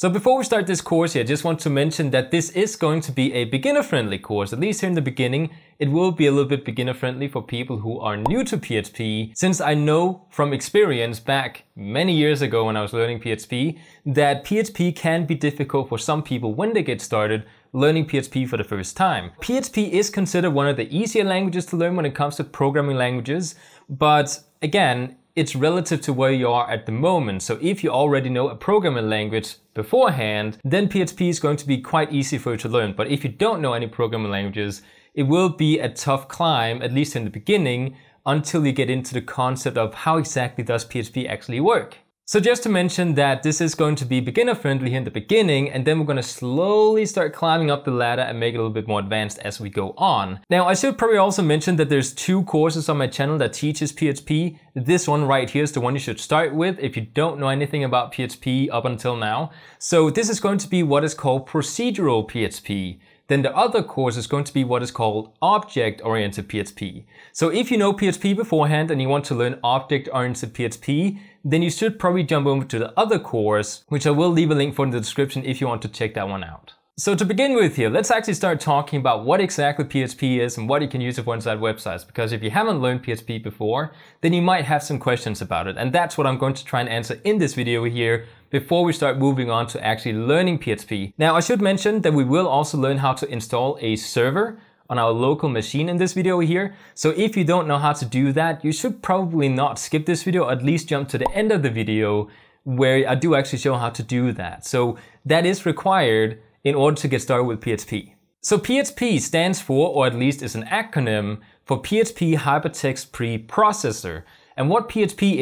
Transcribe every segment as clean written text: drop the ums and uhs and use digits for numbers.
So before we start this course here, I just want to mention that this is going to be a beginner-friendly course, at least here in the beginning. It will be a little bit beginner-friendly for people who are new to PHP, since I know from experience back many years ago when I was learning PHP, that PHP can be difficult for some people when they get started learning PHP for the first time. PHP is considered one of the easier languages to learn when it comes to programming languages, but again, it's relative to where you are at the moment. So if you already know a programming language beforehand, then PHP is going to be quite easy for you to learn. But if you don't know any programming languages, it will be a tough climb, at least in the beginning, until you get into the concept of how exactly does PHP actually work. So just to mention that this is going to be beginner friendly here in the beginning, and then we're going to slowly start climbing up the ladder and make it a little bit more advanced as we go on. Now I should probably also mention that there's two courses on my channel that teaches PHP. This one right here is the one you should start with if you don't know anything about PHP up until now. So this is going to be what is called procedural PHP. Then the other course is going to be what is called object-oriented PHP. So if you know PHP beforehand and you want to learn object-oriented PHP, then you should probably jump over to the other course, which I will leave a link for in the description if you want to check that one out. So to begin with here, let's actually start talking about what exactly PHP is and what you can use it for inside websites, because if you haven't learned PHP before, then you might have some questions about it. And that's what I'm going to try and answer in this video here before we start moving on to actually learning PHP. Now I should mention that we will also learn how to install a server on our local machine in this video here. So if you don't know how to do that, you should probably not skip this video, at least jump to the end of the video where I do actually show how to do that. So that is required in order to get started with PHP. So PHP stands for, or at least is an acronym for, PHP Hypertext Preprocessor. And what PHP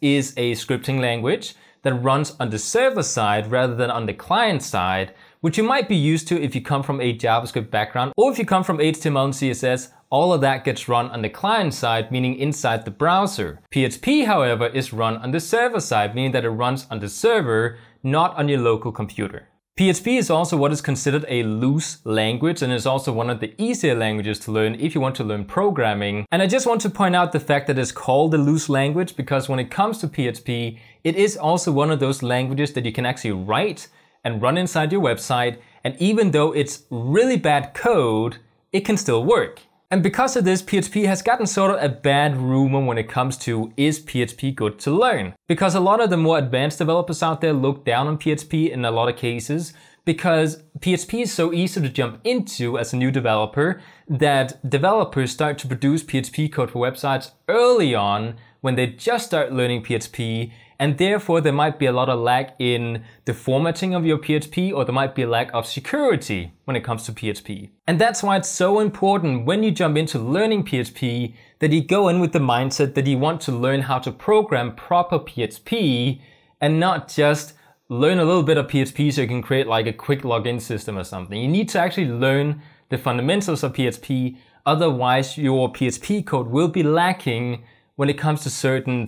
is a scripting language that runs on the server side rather than on the client side, which you might be used to if you come from a JavaScript background, or if you come from HTML and CSS, all of that gets run on the client side, meaning inside the browser. PHP, however, is run on the server side, meaning that it runs on the server, not on your local computer. PHP is also what is considered a loose language, and is also one of the easier languages to learn if you want to learn programming. And I just want to point out the fact that it's called a loose language because when it comes to PHP, it is also one of those languages that you can actually write and run inside your website. And even though it's really bad code, it can still work. And because of this, PHP has gotten sort of a bad rumor when it comes to, is PHP good to learn? Because a lot of the more advanced developers out there look down on PHP in a lot of cases, because PHP is so easy to jump into as a new developer that developers start to produce PHP code for websites early on when they just start learning PHP, and therefore there might be a lot of lack in the formatting of your PHP, or there might be a lack of security when it comes to PHP. And that's why it's so important when you jump into learning PHP that you go in with the mindset that you want to learn how to program proper PHP and not just learn a little bit of PHP so you can create like a quick login system or something. You need to actually learn the fundamentals of PHP, otherwise your PHP code will be lacking when it comes to certain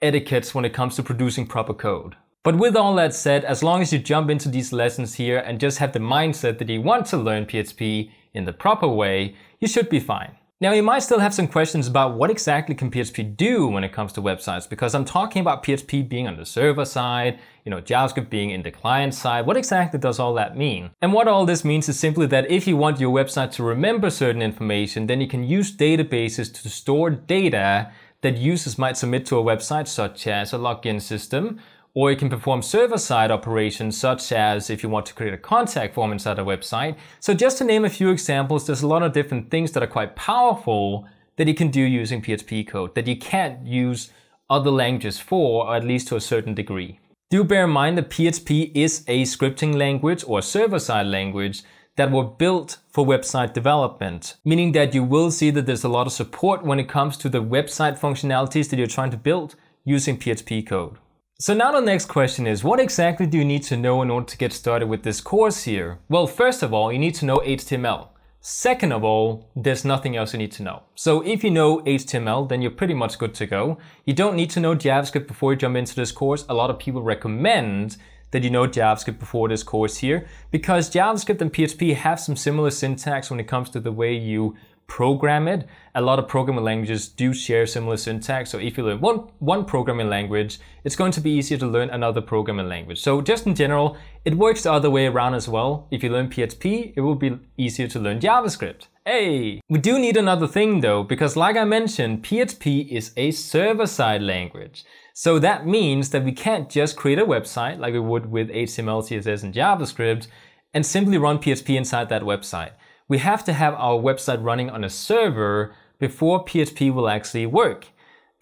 etiquettes when it comes to producing proper code. But with all that said, as long as you jump into these lessons here and just have the mindset that you want to learn PHP in the proper way, you should be fine. Now you might still have some questions about what exactly can PHP do when it comes to websites, because I'm talking about PHP being on the server side, you know, JavaScript being in the client side. What exactly does all that mean? And what all this means is simply that if you want your website to remember certain information, then you can use databases to store data that users might submit to a website, such as a login system, or you can perform server-side operations, such as if you want to create a contact form inside a website. So just to name a few examples, there's a lot of different things that are quite powerful that you can do using PHP code that you can't use other languages for, or at least to a certain degree. Do bear in mind that PHP is a scripting language or server-side language that were built for website development, meaning that you will see that there's a lot of support when it comes to the website functionalities that you're trying to build using PHP code. So now the next question is, what exactly do you need to know in order to get started with this course here? Well, first of all, you need to know HTML. Second of all, there's nothing else you need to know. So if you know HTML, then you're pretty much good to go. You don't need to know JavaScript before you jump into this course. A lot of people recommend that you know JavaScript before this course here, because JavaScript and PHP have some similar syntax when it comes to the way you program it. A lot of programming languages do share similar syntax, so if you learn one programming language, it's going to be easier to learn another programming language. So just in general, it works the other way around as well. If you learn PHP, it will be easier to learn JavaScript. Hey! We do need another thing though, because like I mentioned, PHP is a server-side language. So that means that we can't just create a website like we would with HTML, CSS, and JavaScript and simply run PHP inside that website. We have to have our website running on a server before PHP will actually work.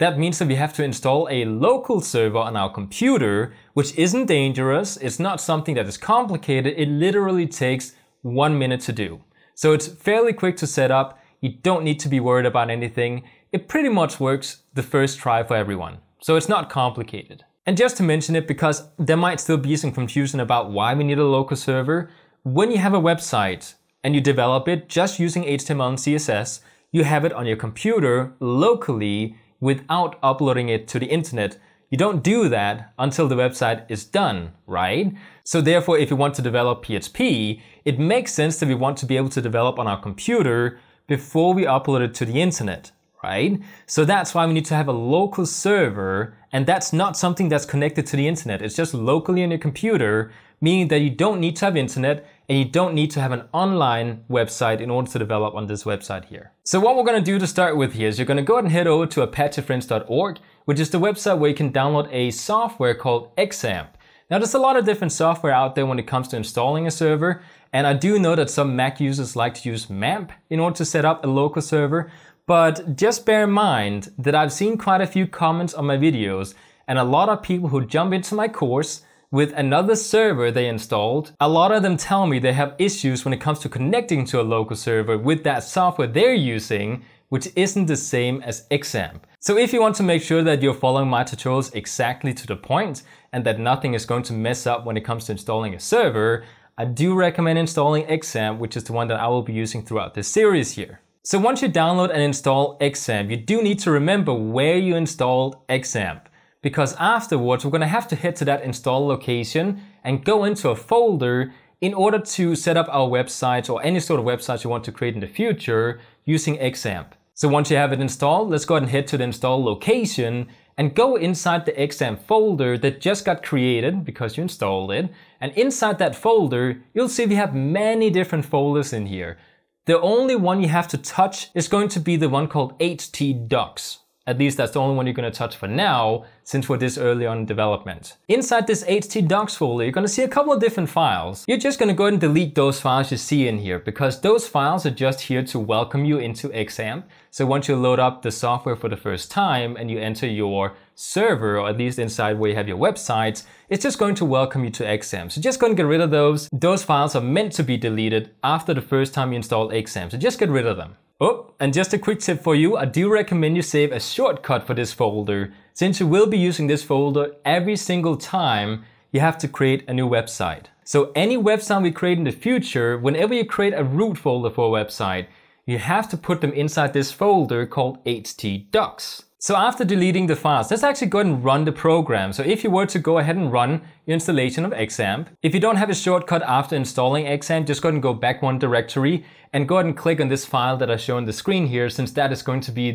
That means that we have to install a local server on our computer, which isn't dangerous, it's not something that is complicated, it literally takes 1 minute to do. So it's fairly quick to set up, you don't need to be worried about anything, it pretty much works the first try for everyone. So it's not complicated. And just to mention it, because there might still be some confusion about why we need a local server, when you have a website and you develop it just using HTML and CSS, you have it on your computer locally without uploading it to the internet. You don't do that until the website is done, right? So therefore, if you want to develop PHP, it makes sense that we want to be able to develop on our computer before we upload it to the internet, right? So that's why we need to have a local server, and that's not something that's connected to the internet. It's just locally on your computer, meaning that you don't need to have internet and you don't need to have an online website in order to develop on this website here. So what we're gonna do to start with here is you're gonna go ahead and head over to apachefriends.org, which is the website where you can download a software called XAMPP. Now there's a lot of different software out there when it comes to installing a server, and I do know that some Mac users like to use MAMP in order to set up a local server, but just bear in mind that I've seen quite a few comments on my videos and a lot of people who jump into my course with another server they installed, a lot of them tell me they have issues when it comes to connecting to a local server with that software they're using, which isn't the same as XAMPP. So if you want to make sure that you're following my tutorials exactly to the point and that nothing is going to mess up when it comes to installing a server, I do recommend installing XAMPP, which is the one that I will be using throughout this series here. So once you download and install XAMPP, you do need to remember where you installed XAMPP, because afterwards we're gonna have to head to that install location and go into a folder in order to set up our website or any sort of website you want to create in the future using XAMPP. So once you have it installed, let's go ahead and head to the install location and go inside the XAMPP folder that just got created because you installed it. And inside that folder, you'll see we have many different folders in here. The only one you have to touch is going to be the one called htdocs. At least that's the only one you're going to touch for now, since we're this early on in development. Inside this htdocs folder, you're going to see a couple of different files. You're just going to go ahead and delete those files you see in here, because those files are just here to welcome you into XAMPP. So once you load up the software for the first time and you enter your server, or at least inside where you have your websites, it's just going to welcome you to XAMPP. So just go and get rid of those. Those files are meant to be deleted after the first time you install XAMPP, so just get rid of them. Oh, and just a quick tip for you, I do recommend you save a shortcut for this folder, since you will be using this folder every single time you have to create a new website. So any website we create in the future, whenever you create a root folder for a website, you have to put them inside this folder called htdocs. So after deleting the files, let's actually go ahead and run the program. So if you were to go ahead and run your installation of XAMPP, if you don't have a shortcut after installing XAMPP, just go ahead and go back one directory and go ahead and click on this file that I show on the screen here, since that is going to be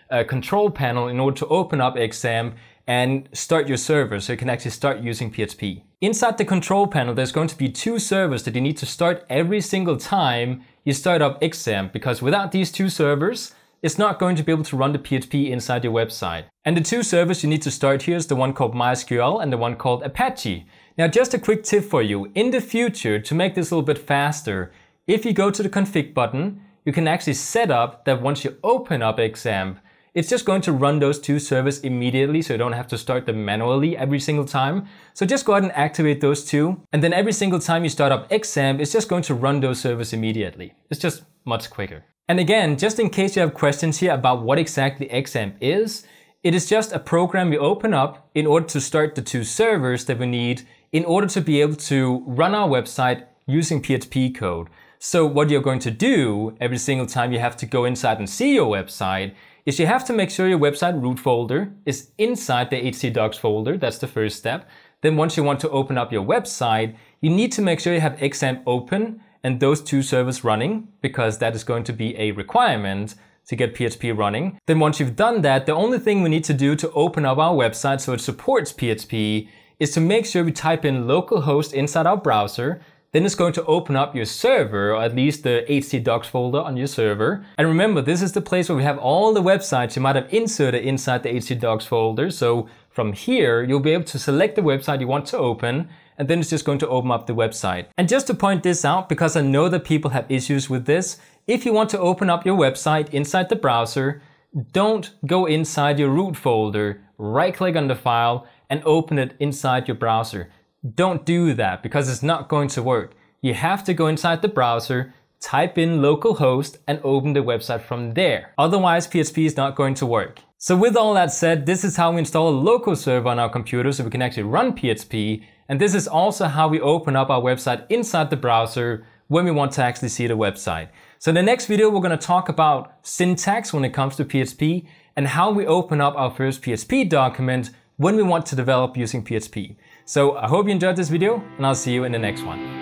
the control panel in order to open up XAMPP and start your server so you can actually start using PHP. Inside the control panel, there's going to be two servers that you need to start every single time you start up XAMPP, because without these two servers, it's not going to be able to run the PHP inside your website. And the two servers you need to start here is the one called MySQL and the one called Apache. Now, just a quick tip for you. In the future, to make this a little bit faster, if you go to the config button, you can actually set up that once you open up XAMPP, it's just going to run those two servers immediately, so you don't have to start them manually every single time. So just go ahead and activate those two. And then every single time you start up XAMPP, it's just going to run those servers immediately. It's just much quicker. And again, just in case you have questions here about what exactly XAMPP is, it is just a program we open up in order to start the two servers that we need in order to be able to run our website using PHP code. So what you're going to do every single time you have to go inside and see your website is you have to make sure your website root folder is inside the htdocs folder. That's the first step. Then once you want to open up your website, you need to make sure you have XAMPP open, and those two servers running, because that is going to be a requirement to get PHP running. Then once you've done that, the only thing we need to do to open up our website so it supports PHP is to make sure we type in localhost inside our browser. Then it's going to open up your server, or at least the htdocs folder on your server. And remember, this is the place where we have all the websites you might have inserted inside the htdocs folder. So from here, you'll be able to select the website you want to open, and then it's just going to open up the website. And just to point this out, because I know that people have issues with this, if you want to open up your website inside the browser, don't go inside your root folder, right-click on the file, and open it inside your browser. Don't do that, because it's not going to work. You have to go inside the browser, type in localhost, and open the website from there. Otherwise, PHP is not going to work. So with all that said, this is how we install a local server on our computer so we can actually run PHP. And this is also how we open up our website inside the browser when we want to actually see the website. So in the next video, we're going to talk about syntax when it comes to PHP and how we open up our first PHP document when we want to develop using PHP. So I hope you enjoyed this video, and I'll see you in the next one.